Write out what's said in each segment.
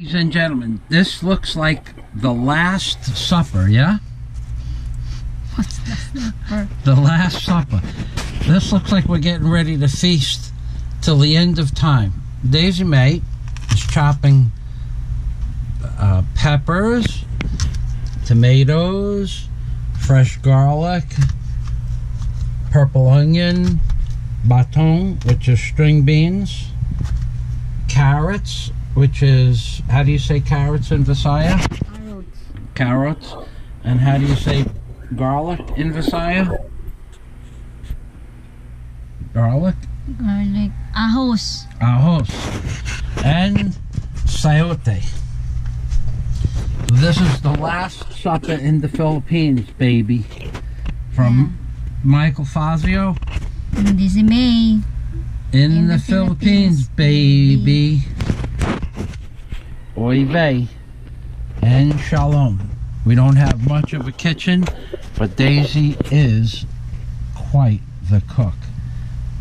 Ladies and gentlemen, this looks like the Last Supper, yeah? What's the supper? The Last Supper. This looks like we're getting ready to feast till the end of time. Daisy Mae is chopping peppers, tomatoes, fresh garlic, purple onion, baton, which is string beans, carrots, which is, how do you say carrots in Visaya? Carrots. Carrots. And how do you say garlic in Visaya? Garlic? Garlic. Ahos. Ahos. And sayote. This is the Last Supper in the Philippines, baby. From Michael Fazio. And Daisy Mae. In the Philippines, baby. Oy vey, and shalom. We don't have much of a kitchen, but Daisy is quite the cook.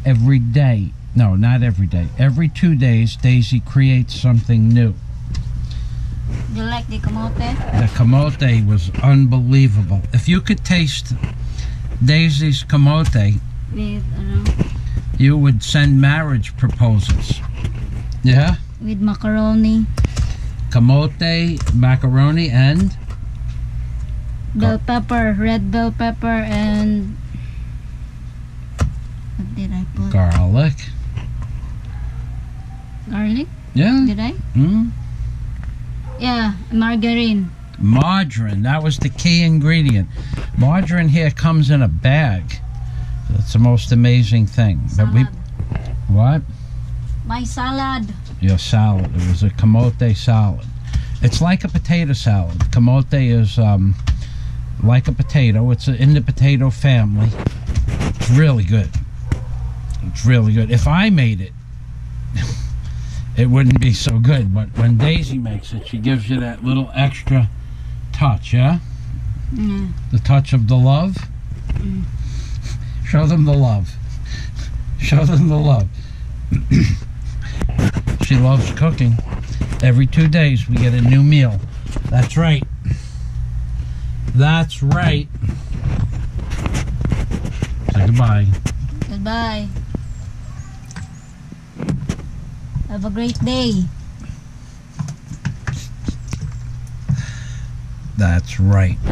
Every day, no, not every day, every 2 days, Daisy creates something new. Do you like the camote? The camote was unbelievable. If you could taste Daisy's camote, you would send marriage proposals. Yeah? With macaroni. Camote, macaroni, and bell pepper, red bell pepper, and what did I put? Garlic. Garlic? Yeah. Did I? Mm-hmm. Yeah, margarine. Margarine, that was the key ingredient. Margarine here comes in a bag. That's the most amazing thing. Salad. What? My salad. Your salad. It was a camote salad. It's like a potato salad. Camote is like a potato. It's in the potato family. It's really good. It's really good. If I made it, it wouldn't be so good. But when Daisy makes it, she gives you that little extra touch, yeah? Mm. The touch of the love? Mm. Show them the love. Show them the love. She loves cooking. Every 2 days we get a new meal. That's right. That's right. Say goodbye. Goodbye. Have a great day. That's right.